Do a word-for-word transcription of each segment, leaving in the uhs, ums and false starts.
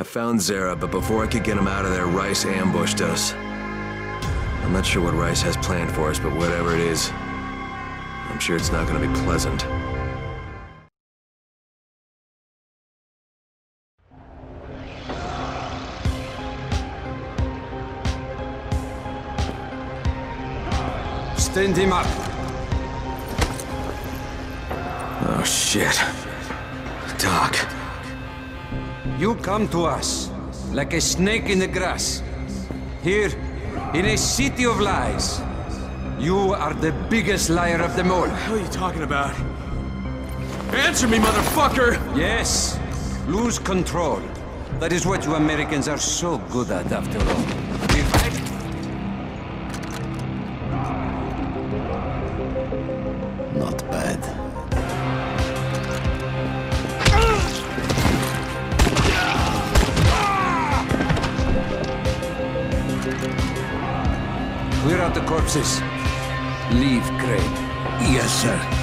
I found Zara, but before I could get him out of there, Rice ambushed us. I'm not sure what Rice has planned for us, but whatever it is, I'm sure it's not going to be pleasant. Stand him up! Oh shit. Doc. You come to us, like a snake in the grass. Here, in a city of lies. You are the biggest liar of them all. What the hell are you talking about? Answer me, motherfucker! Yes. Lose control. That is what you Americans are so good at, after all. Corpses. Leave Crane. Yes, sir.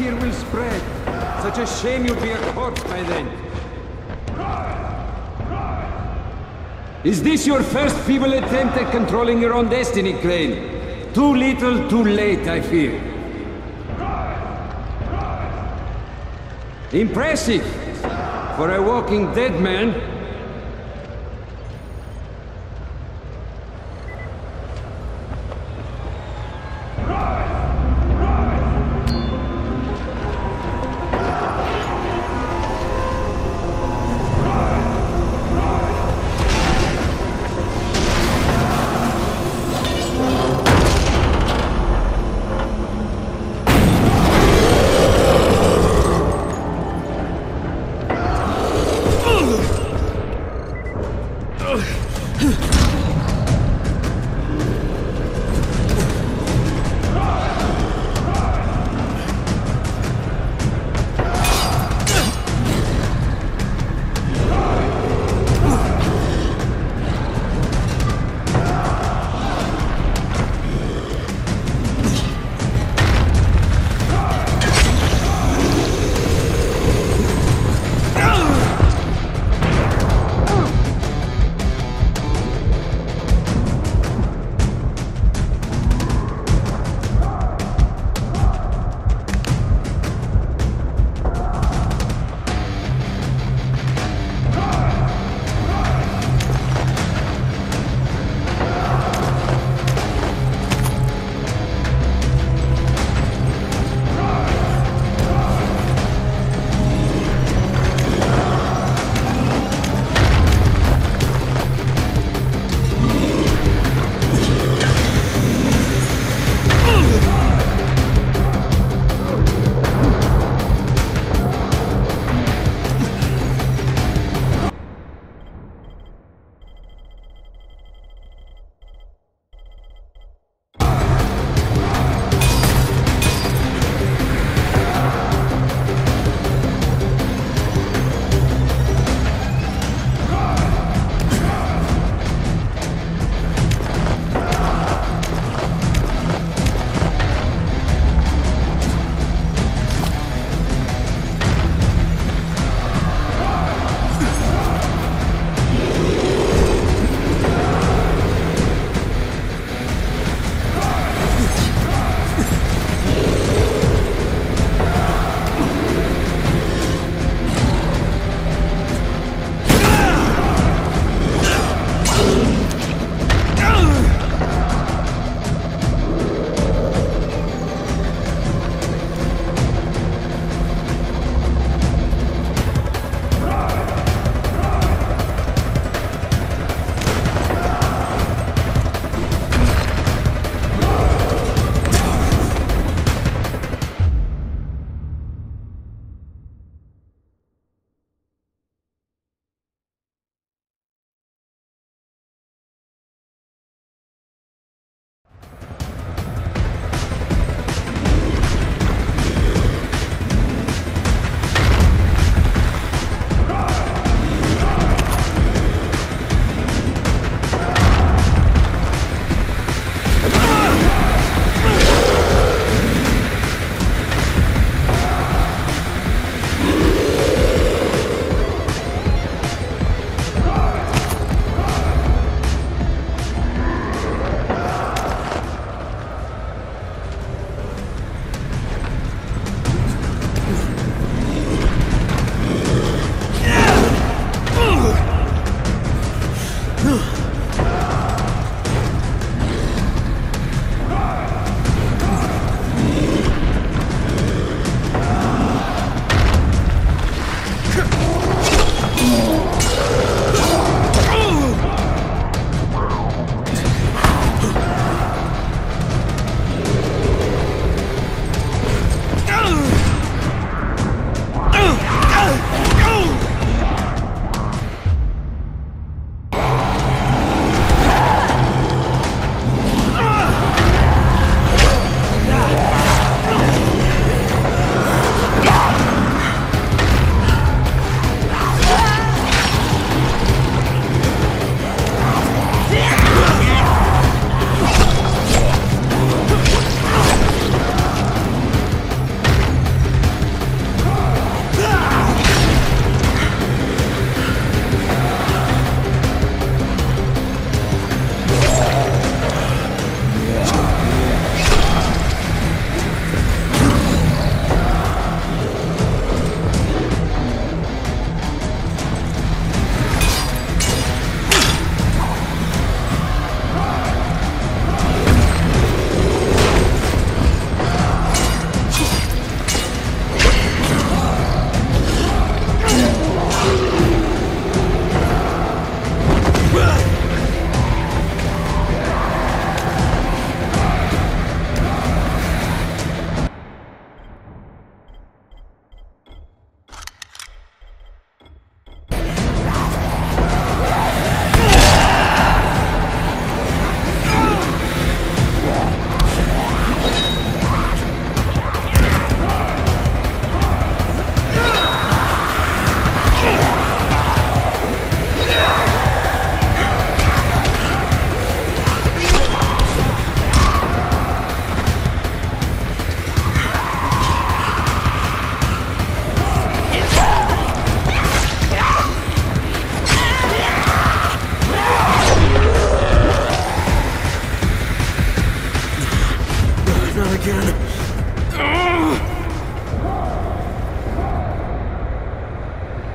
fear will spread. Such a shame you'll be a corpse by then. Is this your first feeble attempt at controlling your own destiny, Crane? Too little, too late, I fear. Impressive for a walking dead man.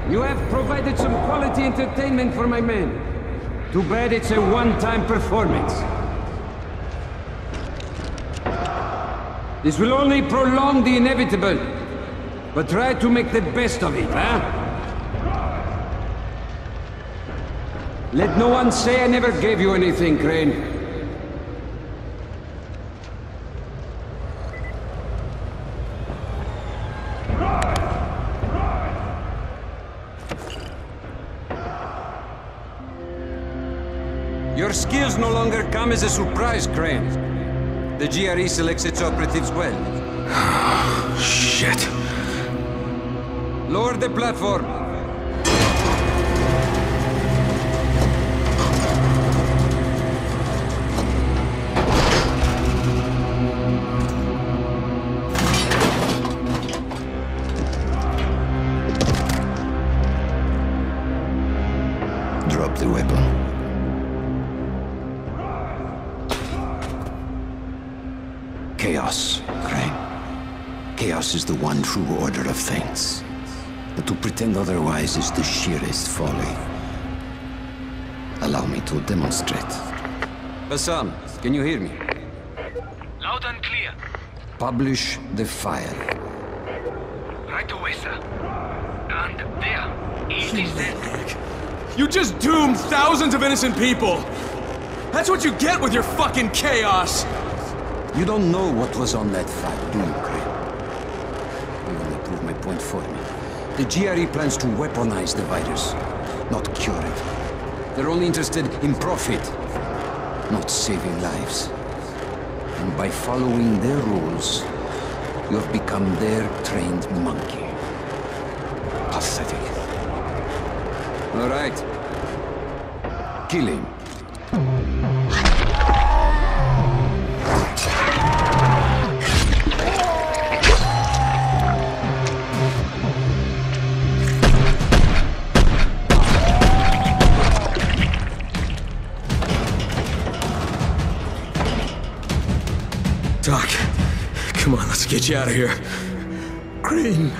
You have provided some quality entertainment for my men. Too bad it's a one-time performance. This will only prolong the inevitable, but try to make the best of it, huh? Let no one say I never gave you anything, Crane. Your skills no longer come as a surprise, Crane. The G R E selects its operatives well. Shit. Lower the platform. Drop the weapon. Chaos, Crane. Chaos is the one true order of things. But to pretend otherwise is the sheerest folly. Allow me to demonstrate. Assam, can you hear me? Loud and clear. Publish the file. Right away, sir. And there, it is dead. You just doomed thousands of innocent people! That's what you get with your fucking chaos! You don't know what was on that file, do you, Crane? You only prove my point for me. The G R E plans to weaponize the virus, not cure it. They're only interested in profit, not saving lives. And by following their rules, you have become their trained monkey. Pathetic. All right. Kill him. Let's get you out of here. Crane,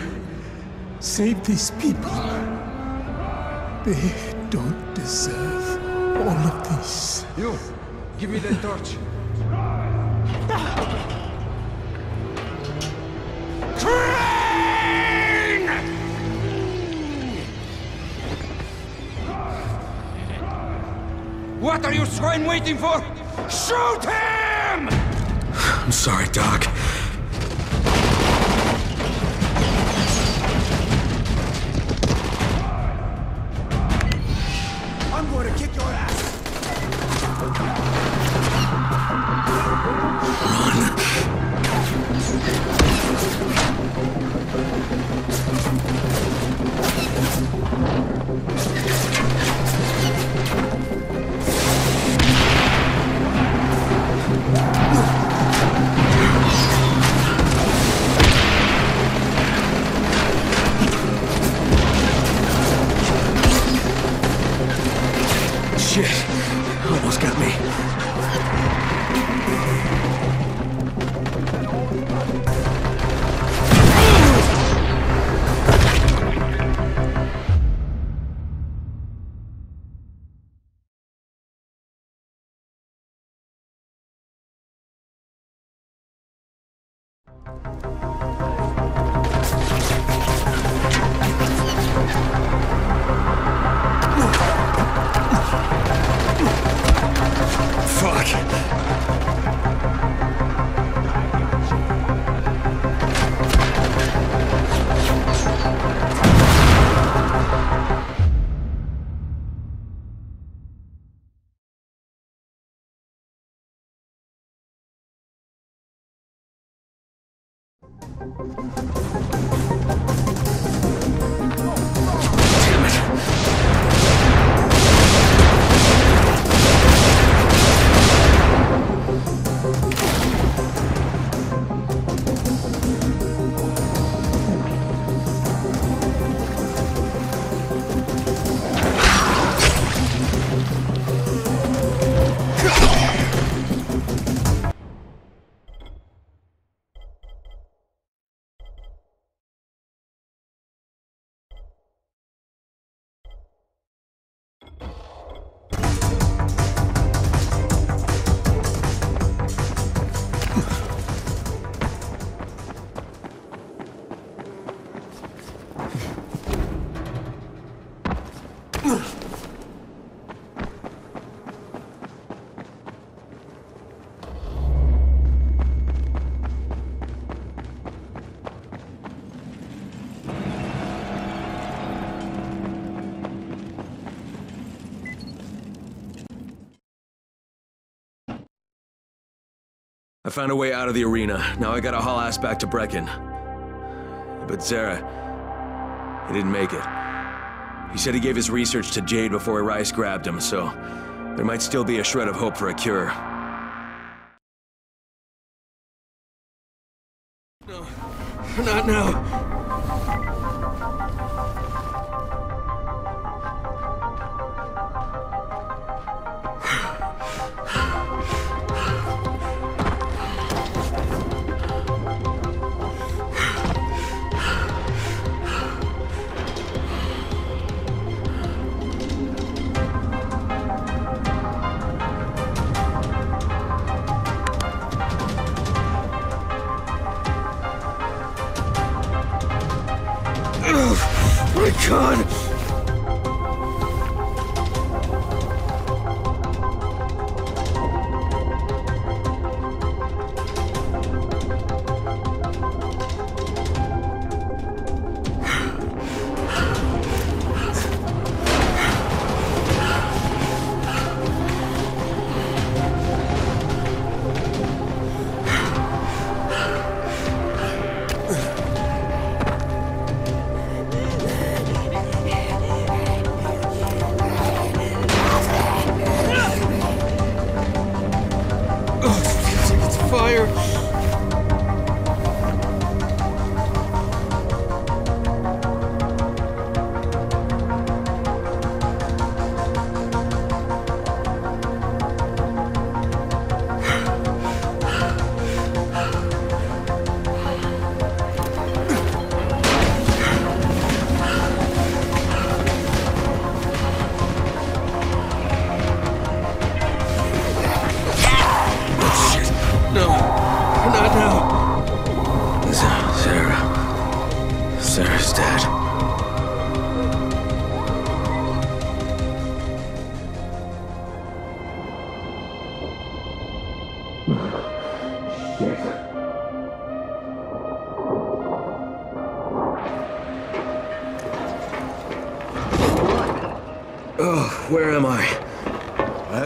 save these people. They don't deserve all of this. You, give me that torch. Crane! What are you swine waiting for? Shoot him! I'm sorry, Doc. I found a way out of the arena. Now I gotta haul ass back to Brecken. But Zara, he didn't make it. He said he gave his research to Jade before Rice grabbed him, so there might still be a shred of hope for a cure. No, not now.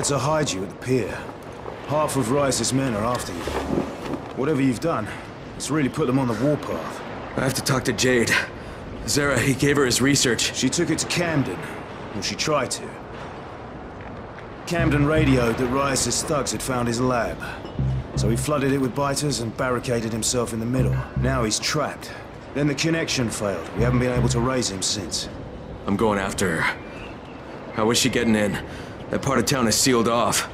To hide you at the pier. Half of Rice's men are after you. Whatever you've done, it's really put them on the warpath. I have to talk to Jade. Zara, he gave her his research. She took it to Camden, or she tried to. Camden radioed that Rice's thugs had found his lab. So he flooded it with biters and barricaded himself in the middle. Now he's trapped. Then the connection failed. We haven't been able to raise him since. I'm going after her. How is she getting in? That part of town is sealed off.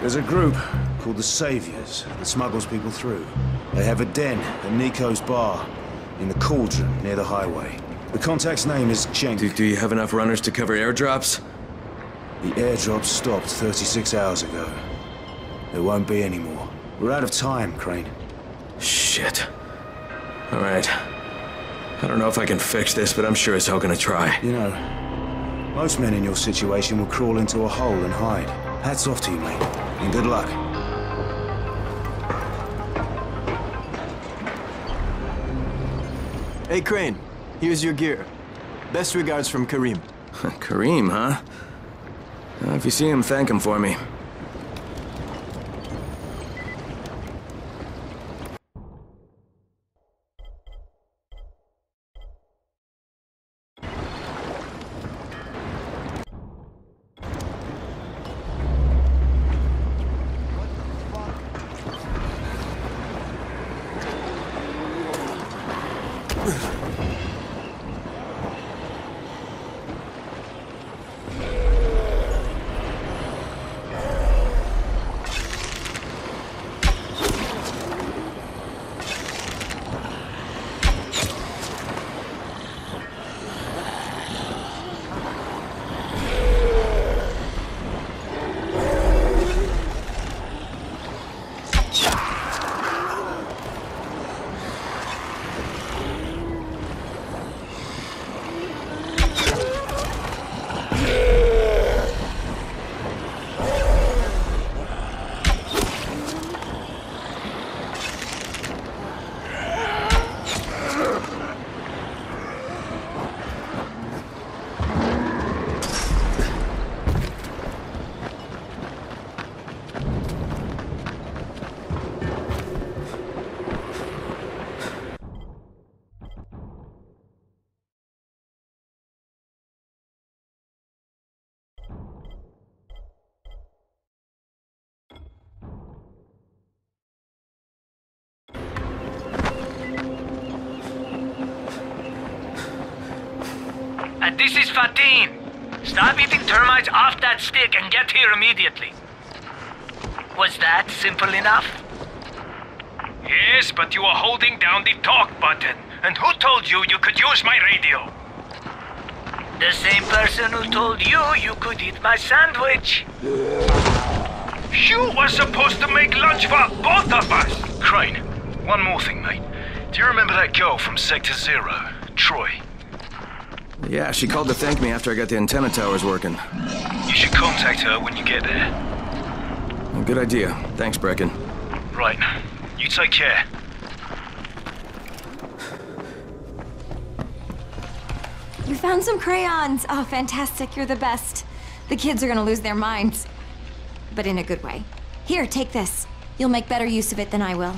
There's a group called the Saviors that smuggles people through. They have a den at Nico's Bar in the Cauldron near the highway. The contact's name is Jenk. Do, do you have enough runners to cover airdrops? The airdrop stopped thirty-six hours ago. There won't be any more. We're out of time, Crane. Shit. All right. I don't know if I can fix this, but I'm sure as hell gonna try. You know, most men in your situation will crawl into a hole and hide. Hats off to you, mate, and good luck. Hey, Crane. Here's your gear. Best regards from Karim. Karim, huh? Uh, if you see him, thank him for me. and this is Fatin. Stop eating termites off that stick and get here immediately. Was that simple enough? Yes, but you are holding down the talk button. And who told you you could use my radio? The same person who told you you could eat my sandwich. You were supposed to make lunch for both of us! Crane, one more thing, mate. Do you remember that girl from Sector Zero, Troy? Yeah, she called to thank me after I got the antenna towers working. You should contact her when you get there. Good idea. Thanks, Brecken. Right. You take care. You found some crayons! Oh, fantastic. You're the best. The kids are gonna lose their minds. But in a good way. Here, take this. You'll make better use of it than I will.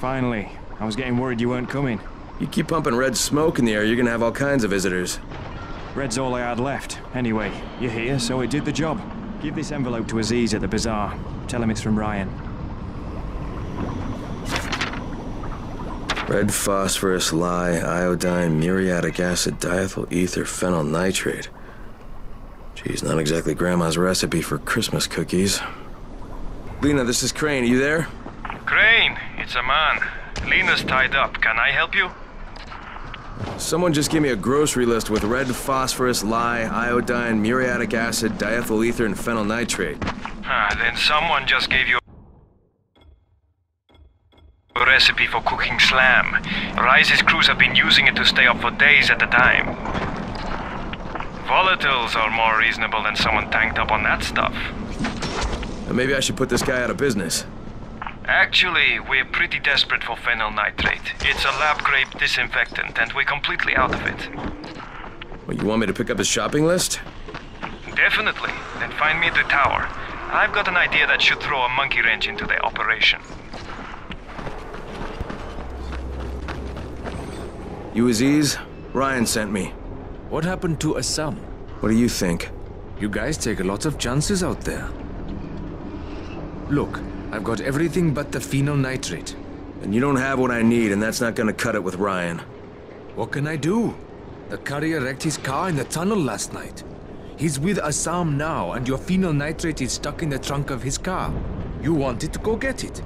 Finally. I was getting worried you weren't coming. You keep pumping red smoke in the air, you're gonna have all kinds of visitors. Red's all I had left. Anyway, you're here, so it did the job. Give this envelope to Aziz at the bazaar. Tell him it's from Ryan. Red phosphorus, lye, iodine, muriatic acid, diethyl ether, phenyl nitrate. Geez, not exactly Grandma's recipe for Christmas cookies. Lena, this is Crane. Are you there? Crane, it's a man. Lena's tied up. Can I help you? Someone just gave me a grocery list with red phosphorus, lye, iodine, muriatic acid, diethyl ether, and phenyl nitrate. Ah, then someone just gave you a recipe for cooking slam. Rice's crews have been using it to stay up for days at a time. Volatiles are more reasonable than someone tanked up on that stuff. Maybe I should put this guy out of business. Actually, we're pretty desperate for phenyl nitrate. It's a lab grape disinfectant, and we're completely out of it. Well, you want me to pick up his shopping list? Definitely. Then find me at the tower. I've got an idea that should throw a monkey wrench into their operation. You Aziz? Ryan sent me. What happened to Assam? What do you think? You guys take a lot of chances out there. Look. I've got everything but the phenyl nitrate. And you don't have what I need, and that's not gonna cut it with Ryan. What can I do? The courier wrecked his car in the tunnel last night. He's with Assam now, and your phenyl nitrate is stuck in the trunk of his car. You want it, go get it.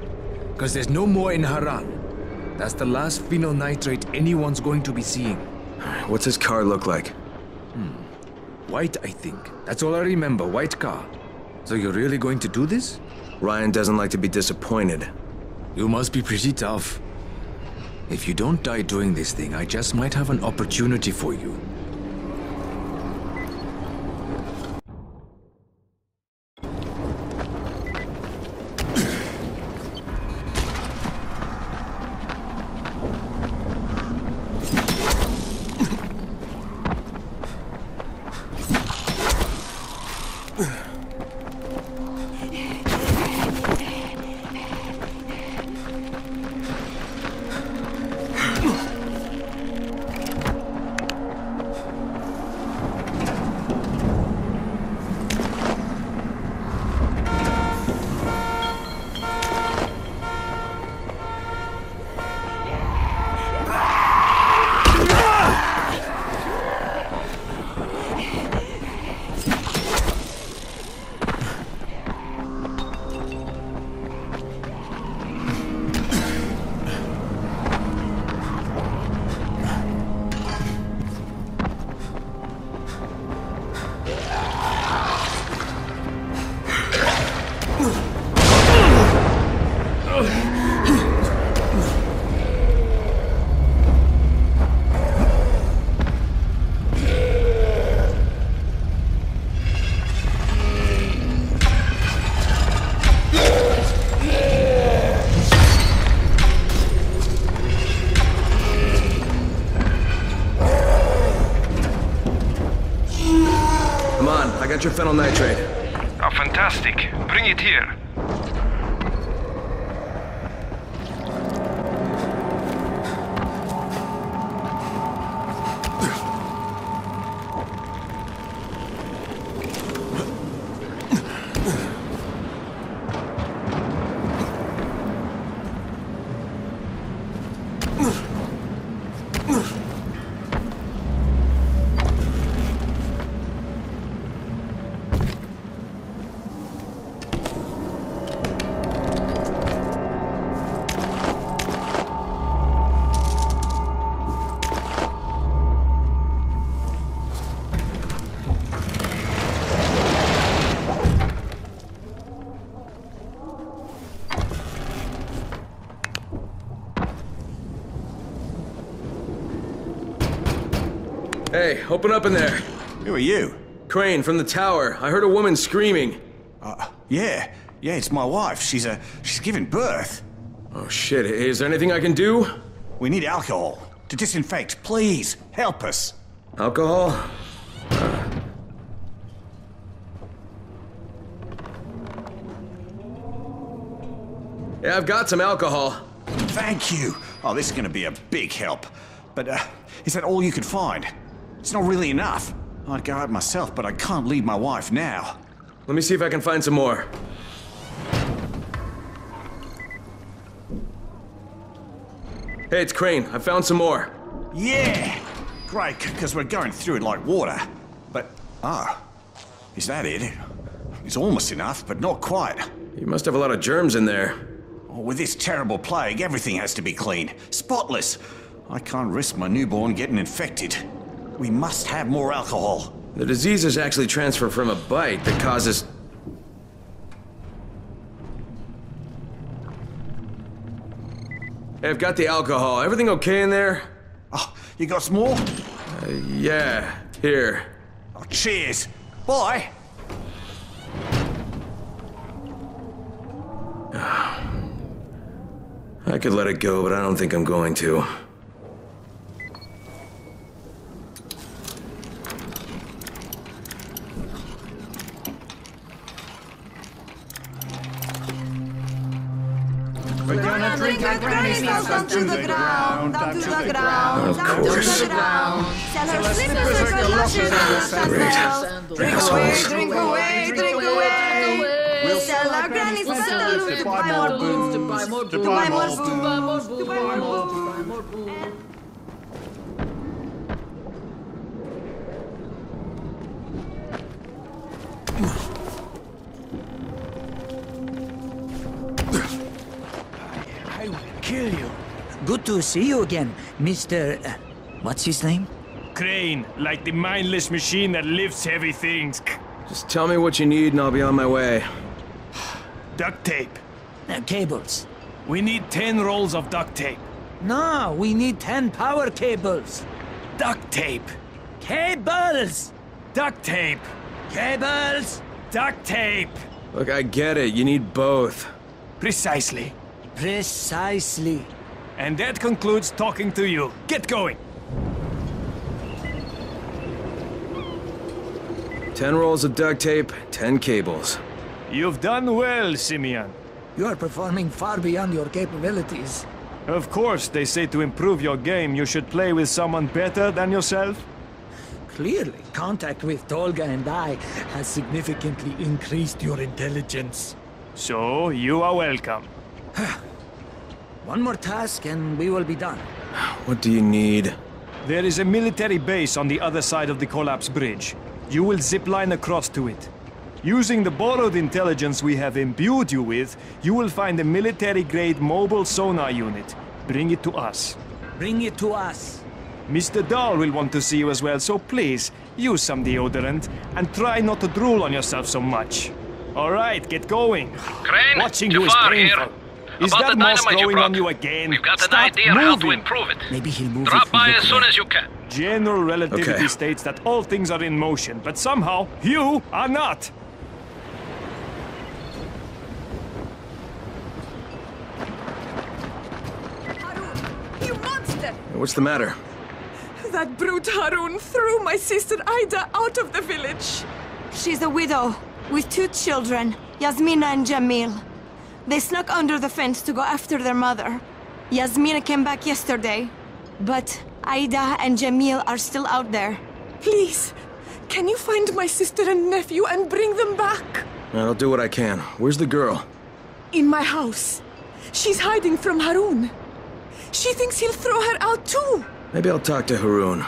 Because there's no more in Haran. That's the last phenyl nitrate anyone's going to be seeing. What's his car look like? Hmm. White, I think. That's all I remember, white car. So you're really going to do this? Ryan doesn't like to be disappointed. You must be pretty tough. If you don't die doing this thing, I just might have an opportunity for you. Your phenyl nitrate. Oh, fantastic. Bring it here. Hey, open up in there. Who are you? Crane, from the tower. I heard a woman screaming. Uh, yeah. Yeah, it's my wife. She's a... she's giving birth. Oh, shit. Is there anything I can do? We need alcohol. To disinfect. Please, help us. Alcohol? Uh. Yeah, I've got some alcohol. Thank you. Oh, this is gonna be a big help. But, uh, is that all you could find? It's not really enough. I'd go out myself, but I can't leave my wife now. Let me see if I can find some more. Hey, it's Crane. I found some more. Yeah! Great, because we're going through it like water. But, oh, is that it? It's almost enough, but not quite. You must have a lot of germs in there. Oh, with this terrible plague, everything has to be clean. Spotless! I can't risk my newborn getting infected. We must have more alcohol. The disease is actually transferred from a bite that causes... Hey, I've got the alcohol. Everything okay in there? Oh, you got some more? Uh, yeah, here. Oh, cheers. Bye. I could let it go, but I don't think I'm going to. Down to the ground, down to the ground, down to the ground. Sell her slippers and galoshes and her sandals. Drink away, drink away, drink away. We'll sell our grannies and sandals to buy more booze, to buy more booze, to buy more booze, to buy more booze. Good to see you again, Mister Uh, what's his name? Crane, like the mindless machine that lifts heavy things. Just tell me what you need and I'll be on my way. Duct tape. Uh, cables. We need ten rolls of duct tape. No, we need ten power cables. Duct tape. Cables! Duct tape. Cables! Duct tape! Look, I get it. You need both. Precisely. Precisely. And that concludes talking to you. Get going! Ten rolls of duct tape, ten cables. You've done well, Simeon. You are performing far beyond your capabilities. Of course, they say to improve your game, you should play with someone better than yourself. Clearly, contact with Tolga and I has significantly increased your intelligence. So, you are welcome. One more task and we will be done. What do you need? There is a military base on the other side of the collapsed bridge. You will zipline across to it. Using the borrowed intelligence we have imbued you with, you will find a military-grade mobile sonar unit. Bring it to us. Bring it to us. Mister Dahl will want to see you as well, so please, use some deodorant and try not to drool on yourself so much. All right, get going. Crane, watching you is painful. Is about that moss going on you again? We've got an idea moving. How to improve it. Maybe he'll move Drop it by as soon as you can. General relativity okay. states that all things are in motion, but somehow you are not. Harun, you monster! What's the matter? That brute Harun threw my sister Ida out of the village. She's a widow with two children, Yasmina and Jamil. They snuck under the fence to go after their mother. Yasmina came back yesterday, but Ida and Jamil are still out there. Please, can you find my sister and nephew and bring them back? I'll do what I can. Where's the girl? In my house. She's hiding from Harun. She thinks he'll throw her out too. Maybe I'll talk to Harun.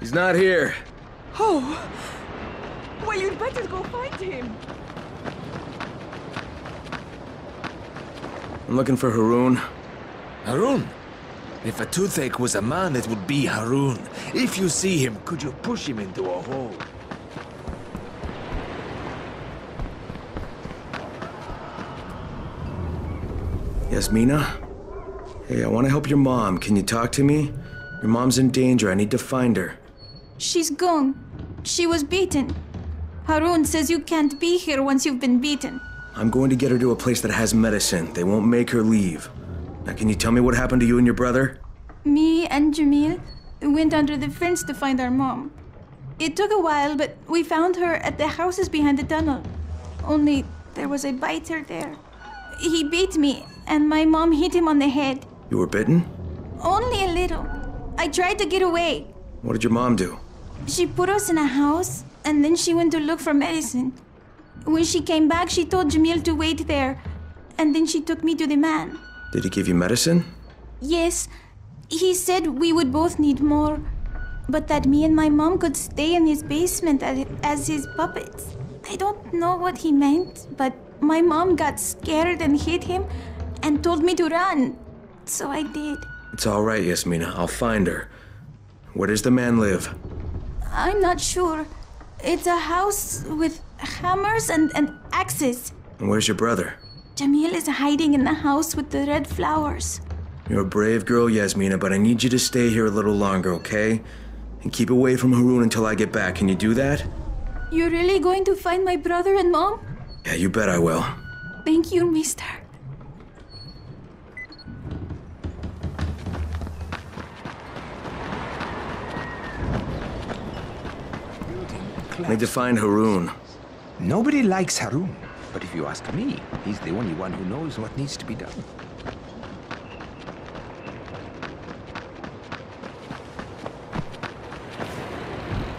He's not here. Oh. Well, you'd better go find him. I'm looking for Harun. Harun? If a toothache was a man, it would be Harun. If you see him, could you push him into a hole? Yasmina? Hey, I want to help your mom. Can you talk to me? Your mom's in danger. I need to find her. She's gone. She was beaten. Harun says you can't be here once you've been beaten. I'm going to get her to a place that has medicine. They won't make her leave. Now, can you tell me what happened to you and your brother? Me and Jamil went under the fence to find our mom. It took a while, but we found her at the houses behind the tunnel. Only there was a biter there. He beat me, and my mom hit him on the head. You were bitten? Only a little. I tried to get away. What did your mom do? She put us in a house, and then she went to look for medicine. When she came back, she told Jamil to wait there, and then she took me to the man. Did he give you medicine? Yes. He said we would both need more, but that me and my mom could stay in his basement as his puppets. I don't know what he meant, but my mom got scared and hit him and told me to run, so I did. It's all right, Yasmina. I'll find her. Where does the man live? I'm not sure. It's a house with hammers and, and axes. And where's your brother? Jamil is hiding in the house with the red flowers. You're a brave girl, Yasmina, but I need you to stay here a little longer, okay? And keep away from Harun until I get back. Can you do that? You're really going to find my brother and mom? Yeah, you bet I will. Thank you, mister. I need to find Harun. Nobody likes Harun. But if you ask me, he's the only one who knows what needs to be done.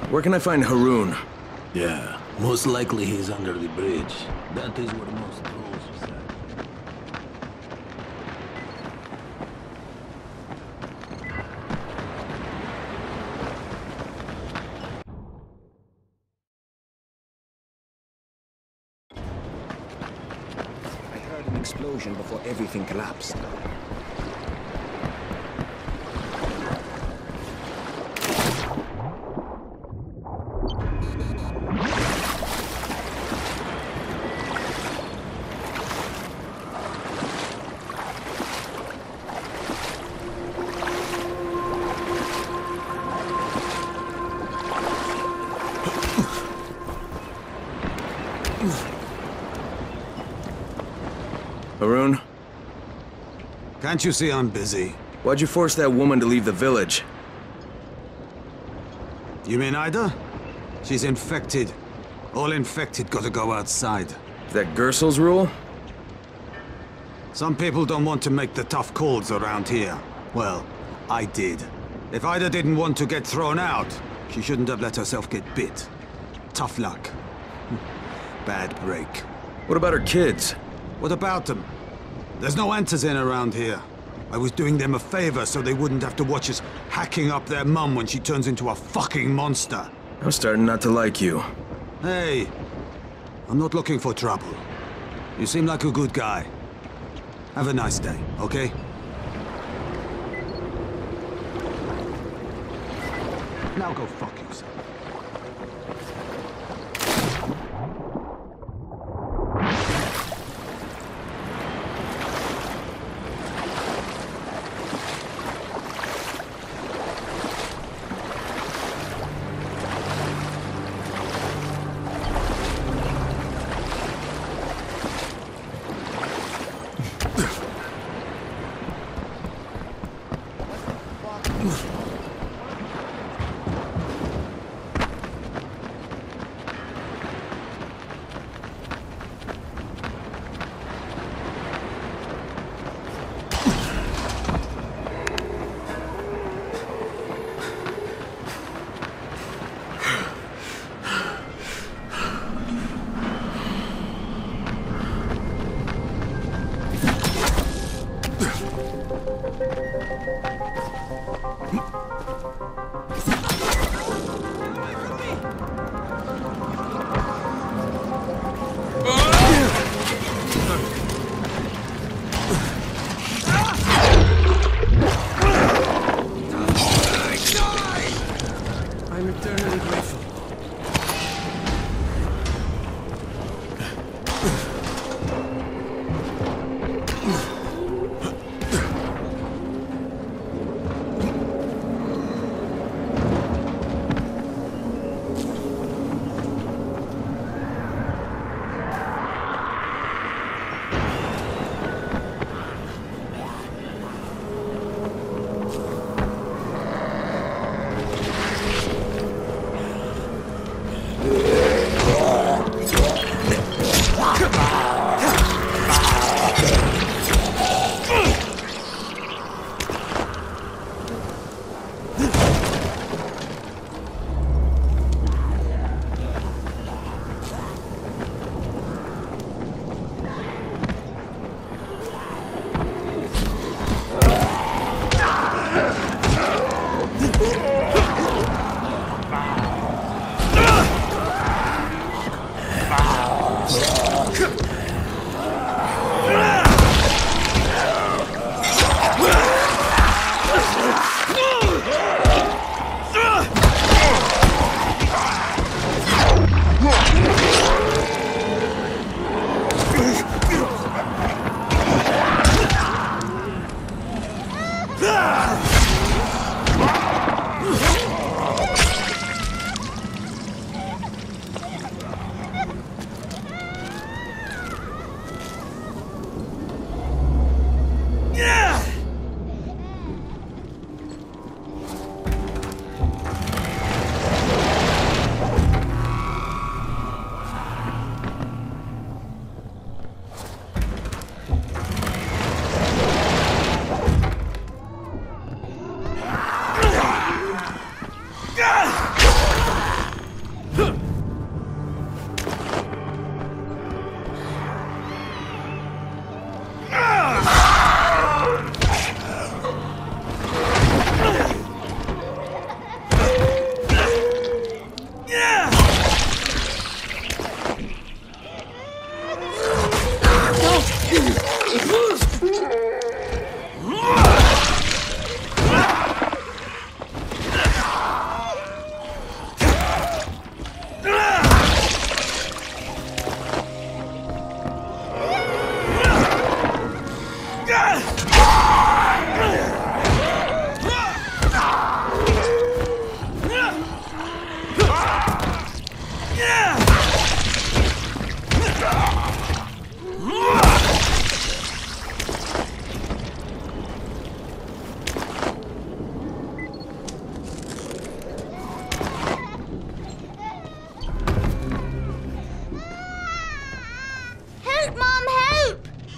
Where can I find Harun? Yeah, most likely he's under the bridge. That is what most trolls before everything collapsed. Can't you see I'm busy? Why'd you force that woman to leave the village? You mean Ida? She's infected. All infected gotta go outside. Is that Gersel's rule? Some people don't want to make the tough calls around here. Well, I did. If Ida didn't want to get thrown out, she shouldn't have let herself get bit. Tough luck. Bad break. What about her kids? What about them? There's no Antizen around here. I was doing them a favor so they wouldn't have to watch us hacking up their mum when she turns into a fucking monster. I'm starting not to like you. Hey, I'm not looking for trouble. You seem like a good guy. Have a nice day, okay? Now go fuck yourself. eternally grateful.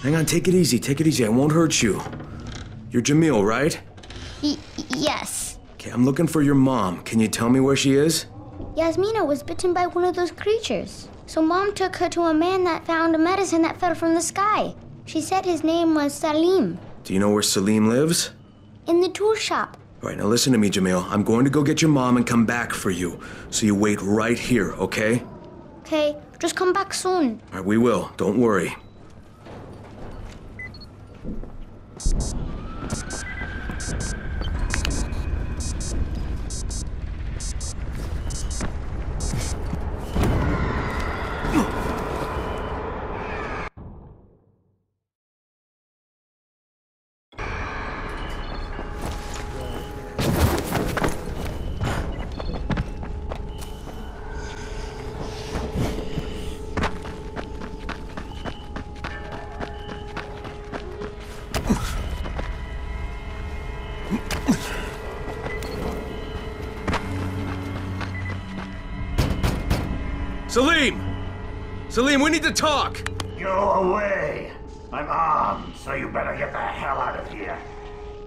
Hang on, take it easy, take it easy. I won't hurt you. You're Jamil, right? Y yes. Okay, I'm looking for your mom. Can you tell me where she is? Yasmina was bitten by one of those creatures. So Mom took her to a man that found a medicine that fell from the sky. She said his name was Salim. Do you know where Salim lives? In the tool shop. All right, now listen to me, Jamil. I'm going to go get your mom and come back for you. So you wait right here, okay? Okay, just come back soon. All right, we will. Don't worry. Salim! Salim, we need to talk! Go away! I'm armed, so you better get the hell out of here.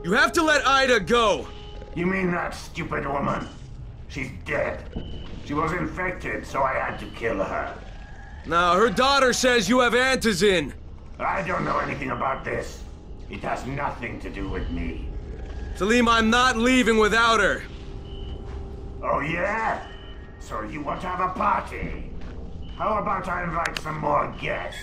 You have to let Ida go! You mean that stupid woman? She's dead. She was infected, so I had to kill her. Now, her daughter says you have Antizen. I don't know anything about this. It has nothing to do with me. Salim, I'm not leaving without her. Oh, yeah? So you want to have a party? How about I invite some more guests?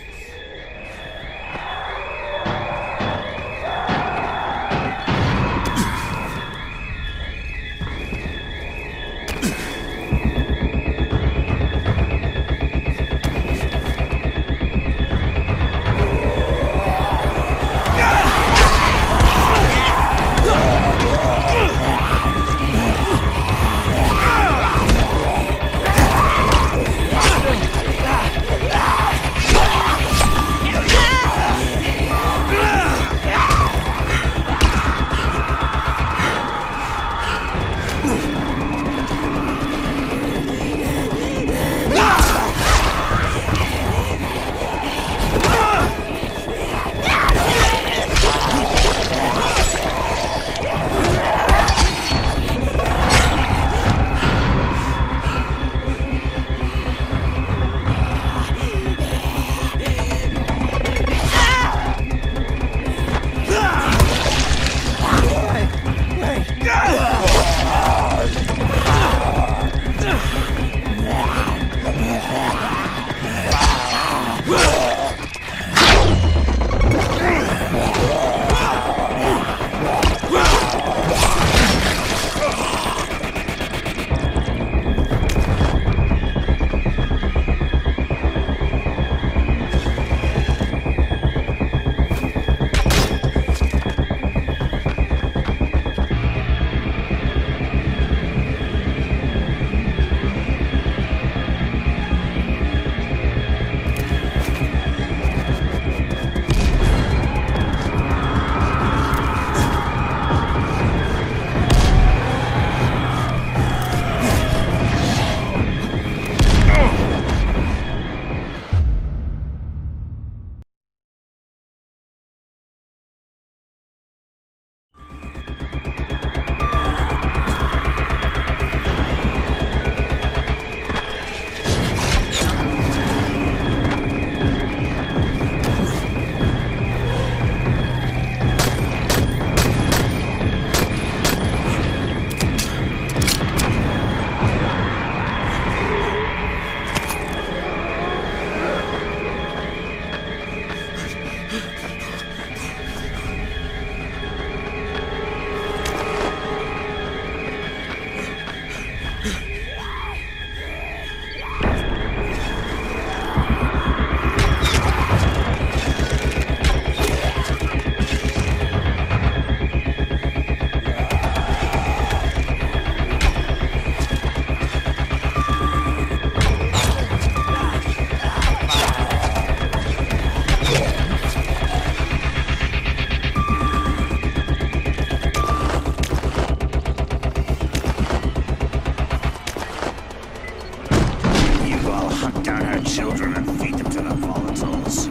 Hunt down her children and feed them to the volatiles.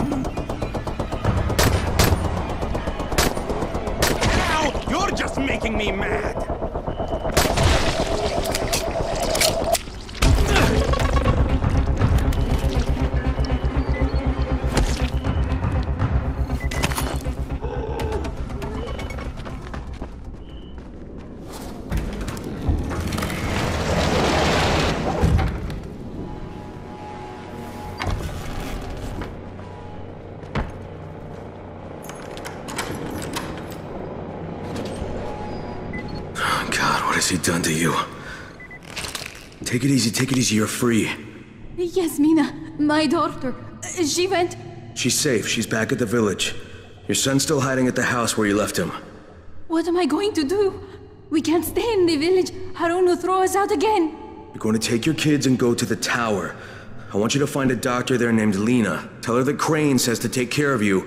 Now, you're just making me mad! Done to you. Take it easy, take it easy, you're free. Yes, Mina, my daughter. She went... She's safe, she's back at the village. Your son's still hiding at the house where you left him. What am I going to do? We can't stay in the village. Harun will throw us out again. You're going to take your kids and go to the tower. I want you to find a doctor there named Lena. Tell her that Crane says to take care of you,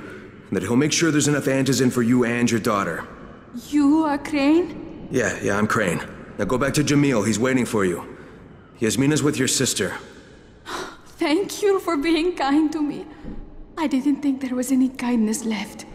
and that he'll make sure there's enough Antizen for you and your daughter. You are Crane? Yeah, yeah, I'm Crane. Now go back to Jamil, he's waiting for you. Yasmina's with your sister. Thank you for being kind to me. I didn't think there was any kindness left.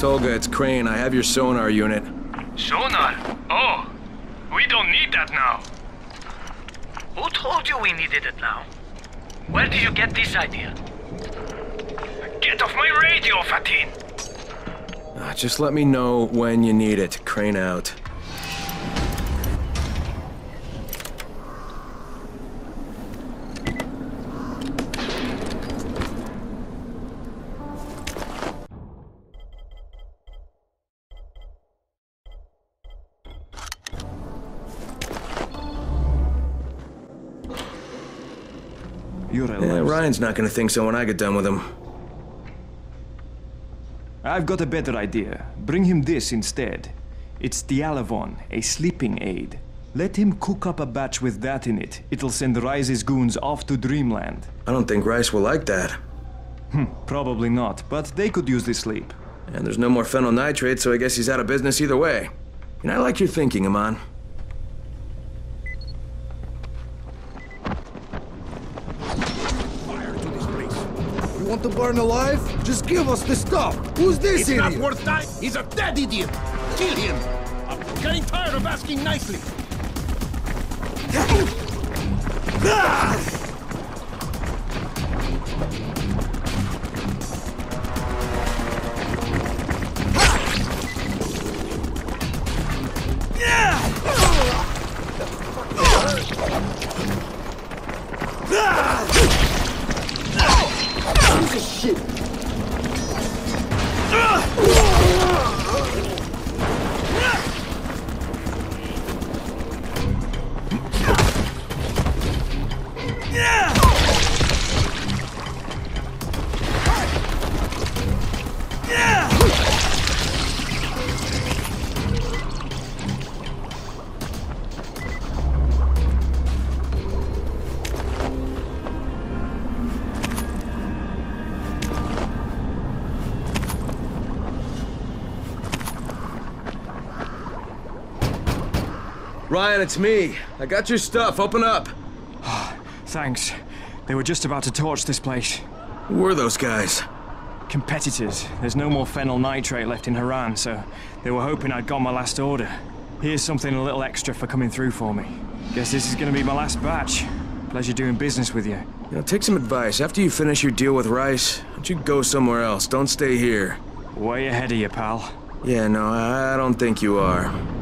Tolga, it's Crane. I have your sonar unit. Sonar? Oh, we don't need that now. Who told you we needed it now? Where did you get this idea? Get off my radio, Fatin! Uh, just let me know when you need it. Crane out. Ryan's not gonna think so when I get done with him. I've got a better idea. Bring him this instead. It's the Alavon, a sleeping aid. Let him cook up a batch with that in it. It'll send Rice's goons off to Dreamland. I don't think Rice will like that. Hmm, probably not, but they could use the sleep. And there's no more phenyl nitrate, so I guess he's out of business either way. And I like your thinking, Iman. Want to burn alive? Just give us the stuff! Who's this idiot? It's not worth time! He's a dead idiot! Kill him! I'm getting tired of asking nicely! Shit! Ryan, it's me. I got your stuff. Open up. Thanks. They were just about to torch this place. Who were those guys? Competitors. There's no more phenyl nitrate left in Haran, so they were hoping I'd got my last order. Here's something a little extra for coming through for me. Guess this is gonna be my last batch. Pleasure doing business with you. Now take some advice. After you finish your deal with Rice, why don't you go somewhere else? Don't stay here. Way ahead of you, pal. Yeah, no, I don't think you are.